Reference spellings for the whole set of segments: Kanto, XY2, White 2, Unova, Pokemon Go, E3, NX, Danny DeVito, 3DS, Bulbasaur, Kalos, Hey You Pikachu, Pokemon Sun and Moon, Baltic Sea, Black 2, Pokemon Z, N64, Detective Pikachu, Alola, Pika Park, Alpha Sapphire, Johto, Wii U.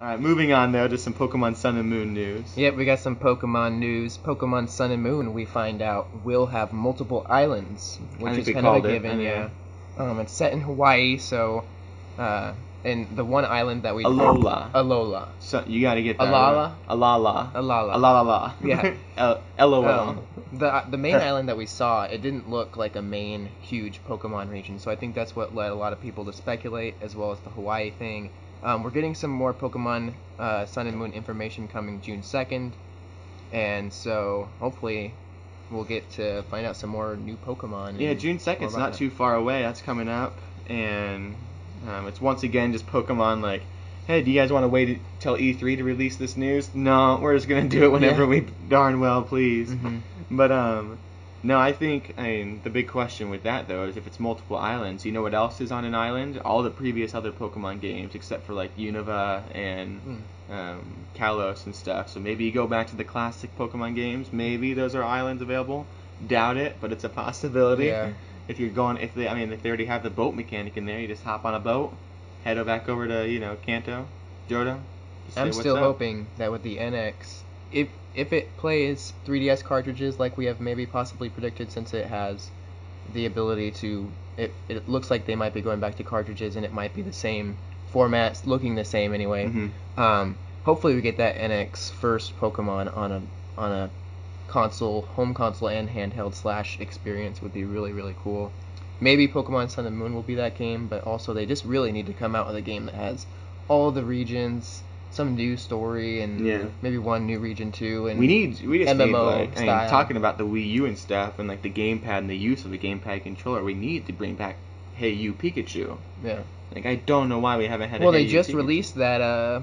Alright, moving on though to some Pokemon Sun and Moon news. Yep, we got some Pokemon news. Pokemon Sun and Moon, we find out, will have multiple islands, which is kind of a given, yeah. It's set in Hawaii, so and the one island that we Alola. So you gotta get that. Alola. Yeah. LOL. The main island that we saw, it didn't look like a main huge Pokemon region, so I think that's what led a lot of people to speculate, as well as the Hawaii thing. We're getting some more Pokemon Sun and Moon information coming June 2nd, and so hopefully we'll get to find out some more new Pokemon. Yeah, June 2nd is not too far away. That's coming up, and it's once again just Pokemon like, hey, do you guys want to wait till E3 to release this news? No, we're just going to do it whenever we darn well please. Mm-hmm. But, no, I mean, the big question with that, though, is if it's multiple islands, you know what else is on an island? All the previous other Pokemon games, except for, like, Unova and Kalos and stuff. So maybe you go back to the classic Pokemon games. Maybe those are islands available. Doubt it, but it's a possibility. Yeah. If they already have the boat mechanic in there, you just hop on a boat, head back over to, Kanto, Johto. I'm still hoping that with the NX, if it plays 3DS cartridges like we have maybe possibly predicted, since it has the ability to, it looks like they might be going back to cartridges and it might be the same formats, looking the same anyway. Mm-hmm. Hopefully we get that NX first Pokemon on a console, home console and handheld / experience would be really, really cool. Maybe Pokemon Sun and Moon will be that game, but also they just really need to come out with a game that has all the regions, some new story, and maybe one new region too. And we just need like, talking about the Wii U and stuff, and like the gamepad and the use of the gamepad controller, we need to bring back Hey You Pikachu. Yeah. Like I don't know why we haven't had. Well, they just released that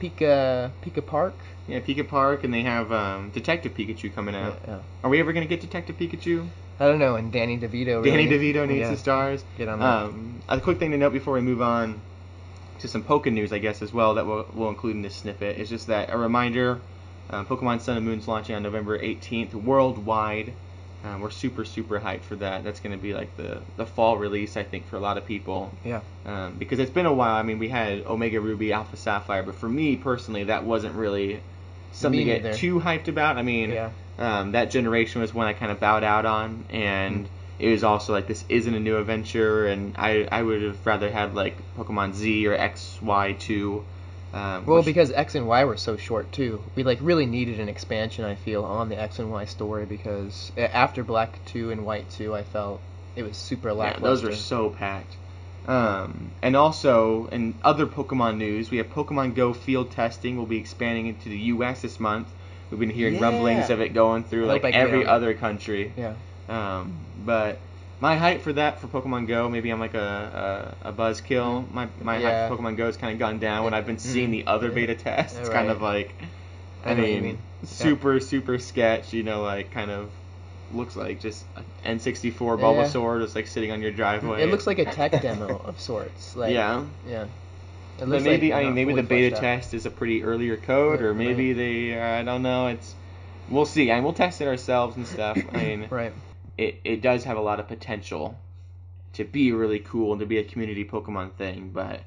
Pika Park. Yeah, Pika Park, and they have Detective Pikachu coming out. Yeah. Are we ever gonna get Detective Pikachu? I don't know. And Danny DeVito. Danny DeVito needs the stars. Get on that. A quick thing to note before we move on to some Poké news, I guess, as well, that we'll include in this snippet. It's just that a reminder, Pokemon Sun and Moon's launching on November 18th worldwide. We're super, super hyped for that. That's going to be like the fall release, I think, for a lot of people. Yeah. Because it's been a while. I mean, we had Omega Ruby, Alpha Sapphire, but for me personally, that wasn't really something to get too hyped about. I mean, that generation was one I kind of bowed out on, and it was also like, this isn't a new adventure, and I would have rather had like Pokemon Z or XY2. Because X and Y were so short too. We like really needed an expansion, I feel, on the X and Y story, because after Black 2 and White 2, I felt it was super lackluster. Yeah, those were so packed. And also, in other Pokemon news, we have Pokemon Go field testing. We'll be expanding into the U.S. this month. We've been hearing rumblings of it going through like every other country. Yeah. But my hype for that, for Pokemon Go, maybe I'm like a buzzkill. My hype for Pokemon Go has kind of gone down when I've been seeing the other beta tests. It's kind of like, I mean, super sketch, like kind of looks like just an N64 Bulbasaur just like sitting on your driveway. It looks like a tech demo of sorts. Like, yeah. But maybe, like, maybe the beta test is a pretty earlier code, or maybe they, I don't know, we'll see. I mean, we'll test it ourselves and stuff. I mean, It does have a lot of potential to be really cool and to be a community Pokemon thing, but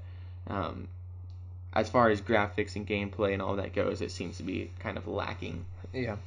as far as graphics and gameplay and all that goes, it seems to be kind of lacking. Yeah.